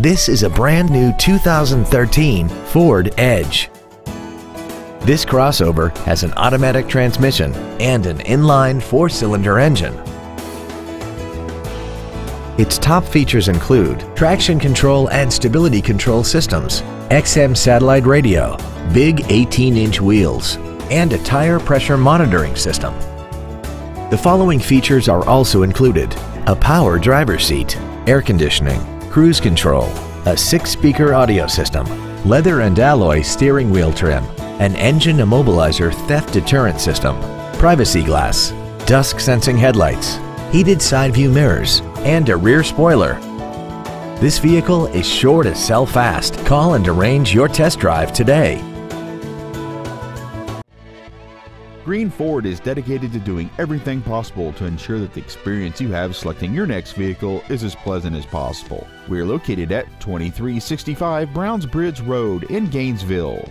This is a brand new 2013 Ford Edge. This crossover has an automatic transmission and an inline four-cylinder engine. Its top features include traction control and stability control systems, XM satellite radio, big 18-inch wheels, and a tire pressure monitoring system. The following features are also included: a power driver's seat, air conditioning, cruise control, a 6-speaker audio system, leather and alloy steering wheel trim, an engine immobilizer theft deterrent system, privacy glass, dusk sensing headlights, heated side view mirrors, and a rear spoiler. This vehicle is sure to sell fast. Call and arrange your test drive today. Green Ford is dedicated to doing everything possible to ensure that the experience you have selecting your next vehicle is as pleasant as possible. We are located at 2365 Browns Bridge Road in Gainesville.